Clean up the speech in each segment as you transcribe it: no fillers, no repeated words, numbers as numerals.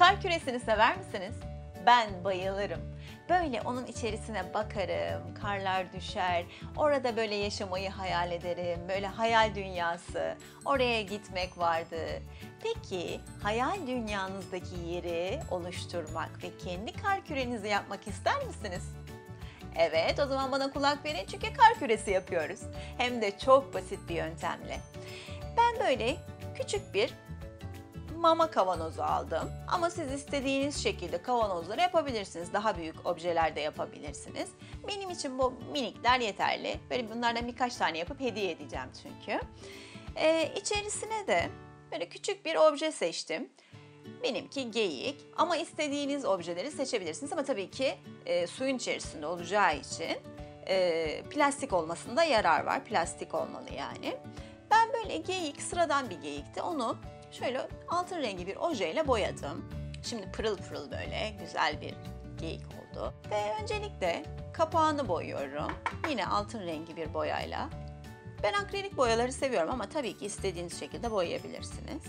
Kar küresini sever misiniz? Ben bayılırım. Böyle onun içerisine bakarım, karlar düşer, orada böyle yaşamayı hayal ederim, böyle hayal dünyası, oraya gitmek vardı. Peki hayal dünyanızdaki yeri oluşturmak ve kendi kar kürenizi yapmak ister misiniz? Evet, o zaman bana kulak verin çünkü kar küresi yapıyoruz. Hem de çok basit bir yöntemle. Ben böyle küçük bir mama kavanozu aldım. Ama siz istediğiniz şekilde kavanozları yapabilirsiniz. Daha büyük objeler de yapabilirsiniz. Benim için bu minikler yeterli. Böyle bunlardan birkaç tane yapıp hediye edeceğim çünkü. İçerisine de böyle küçük bir obje seçtim. Benimki geyik ama istediğiniz objeleri seçebilirsiniz. Ama tabii ki suyun içerisinde olacağı için plastik olmasında yarar var. Plastik olmalı yani. Ben böyle geyik, sıradan bir geyikti. Onu şöyle altın rengi bir ojeyle boyadım. Şimdi pırıl pırıl böyle güzel bir geyik oldu. Ve öncelikle kapağını boyuyorum. Yine altın rengi bir boyayla. Ben akrilik boyaları seviyorum ama tabii ki istediğiniz şekilde boyayabilirsiniz.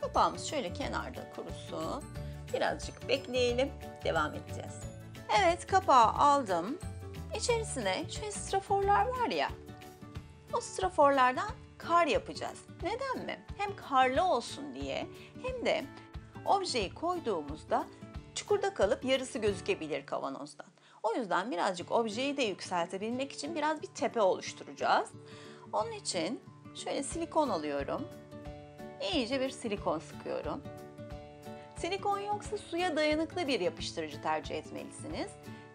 Kapağımız şöyle kenarda kurusun. Birazcık bekleyelim. Devam edeceğiz. Evet, kapağı aldım. İçerisine şu straforlar var ya. O straforlardan kar yapacağız. Neden mi? Hem karlı olsun diye hem de objeyi koyduğumuzda çukurda kalıp yarısı gözükebilir kavanozdan. O yüzden birazcık objeyi de yükseltebilmek için biraz bir tepe oluşturacağız. Onun için şöyle silikon alıyorum. İyice bir silikon sıkıyorum. Silikon yoksa suya dayanıklı bir yapıştırıcı tercih etmelisiniz.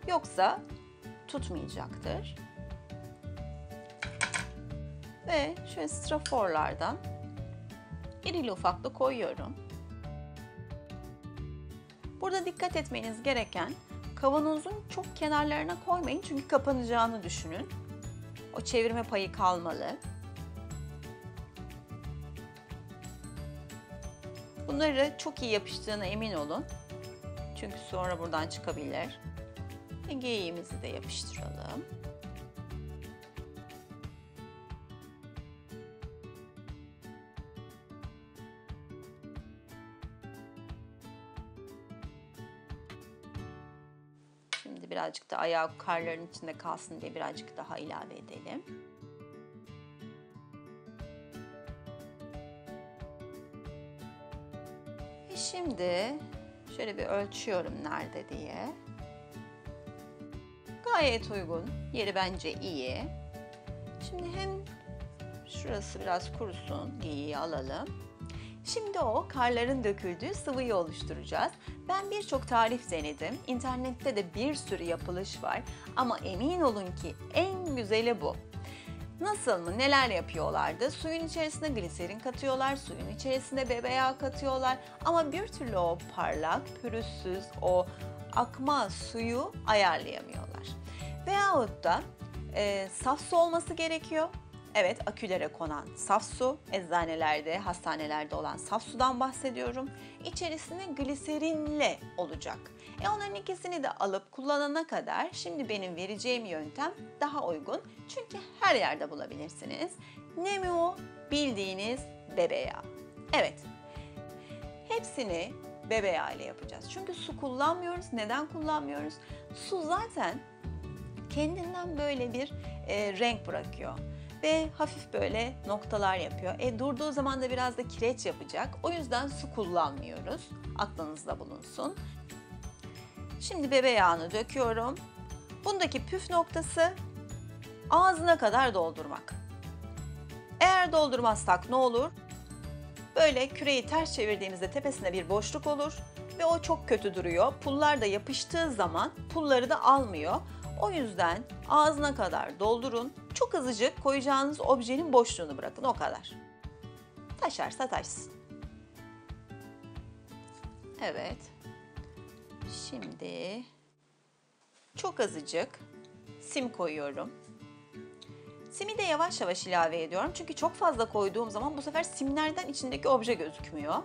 Yoksa tutmayacaktır. Ve şöyle straforlardan irili ufaklı koyuyorum. Burada dikkat etmeniz gereken, kavanozun çok kenarlarına koymayın çünkü kapanacağını düşünün. O çevirme payı kalmalı. Bunları çok iyi yapıştığına emin olun. Çünkü sonra buradan çıkabilir. Ve geyiğimizi de yapıştıralım. Şimdi birazcık da ayağı karların içinde kalsın diye birazcık daha ilave edelim. Şimdi şöyle bir ölçüyorum nerede diye. Gayet uygun. Yeri bence iyi. Şimdi hem şurası biraz kurusun, geyiği alalım. Şimdi o karların döküldüğü sıvıyı oluşturacağız. Ben birçok tarif denedim. İnternette de bir sürü yapılış var. Ama emin olun ki en güzeli bu. Nasıl mı? Neler yapıyorlardı? Suyun içerisine gliserin katıyorlar, suyun içerisine bebe yağı katıyorlar. Ama bir türlü o parlak, pürüzsüz, o akma suyu ayarlayamıyorlar. Veyahut da saf su olması gerekiyor. Evet, akülere konan saf su, eczanelerde, hastanelerde olan saf sudan bahsediyorum. İçerisine gliserinle olacak. Onların ikisini de alıp kullanana kadar şimdi benim vereceğim yöntem daha uygun. Çünkü her yerde bulabilirsiniz. Ne mi o? Bildiğiniz bebe yağı. Evet, hepsini bebe yağı ile yapacağız. Çünkü su kullanmıyoruz. Neden kullanmıyoruz? Su zaten kendinden böyle bir renk bırakıyor. Ve hafif böyle noktalar yapıyor. Durduğu zaman da biraz da kireç yapacak. O yüzden su kullanmıyoruz. Aklınızda bulunsun. Şimdi bebe yağını döküyorum. Bundaki püf noktası ağzına kadar doldurmak. Eğer doldurmazsak ne olur? Böyle küreyi ters çevirdiğimizde tepesine bir boşluk olur. Ve o çok kötü duruyor. Pullar da yapıştığı zaman pulları da almıyor. O yüzden ağzına kadar doldurun. Çok azıcık koyacağınız objenin boşluğunu bırakın, o kadar. Taşarsa taşsın. Evet. Şimdi çok azıcık sim koyuyorum. Simi de yavaş yavaş ilave ediyorum. Çünkü çok fazla koyduğum zaman bu sefer simlerden içindeki obje gözükmüyor.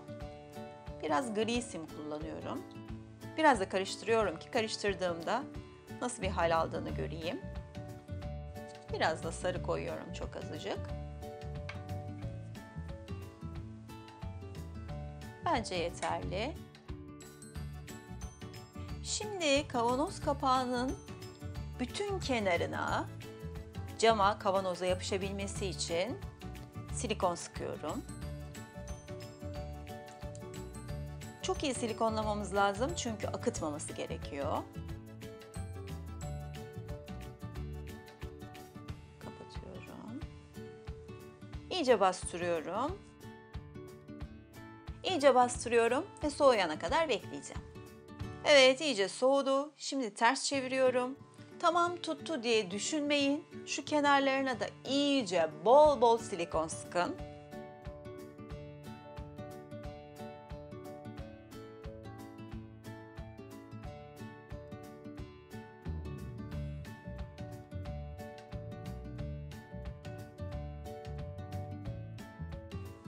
Biraz gri sim kullanıyorum. Biraz da karıştırıyorum ki karıştırdığımda nasıl bir hal aldığını göreyim. Biraz da sarı koyuyorum, çok azıcık. Bence yeterli. Şimdi kavanoz kapağının bütün kenarına cama, kavanoza yapışabilmesi için silikon sıkıyorum. Çok iyi silikonlamamız lazım çünkü akıtmaması gerekiyor. Kapatıyorum. İyice bastırıyorum. İyice bastırıyorum ve soğuyana kadar bekleyeceğim. Evet, iyice soğudu. Şimdi ters çeviriyorum. Tamam tuttu diye düşünmeyin. Şu kenarlarına da iyice bol bol silikon sıkın.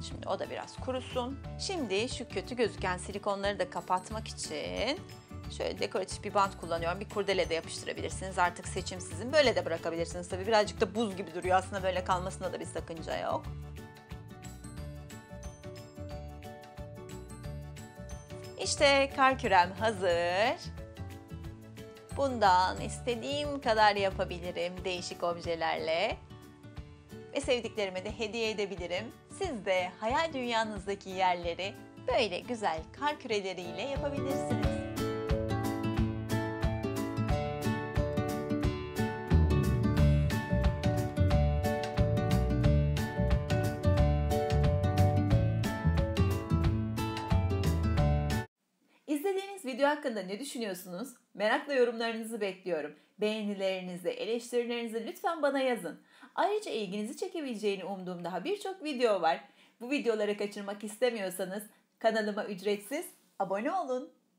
Şimdi o da biraz kurusun. Şimdi şu kötü gözüken silikonları da kapatmak için şöyle dekoratif bir bant kullanıyorum. Bir kurdele de yapıştırabilirsiniz. Artık seçim sizin. Böyle de bırakabilirsiniz tabii. Birazcık da buz gibi duruyor. Aslında böyle kalmasında da bir sakınca yok. İşte kar kürem hazır. Bundan istediğim kadar yapabilirim değişik objelerle. Ve sevdiklerime de hediye edebilirim. Siz de hayal dünyanızdaki yerleri böyle güzel kar küreleriyle yapabilirsiniz. İzlediğiniz video hakkında ne düşünüyorsunuz? Merakla yorumlarınızı bekliyorum. Beğenilerinizi, eleştirilerinizi lütfen bana yazın. Ayrıca ilginizi çekebileceğini umduğum daha birçok video var. Bu videoları kaçırmak istemiyorsanız kanalıma ücretsiz abone olun.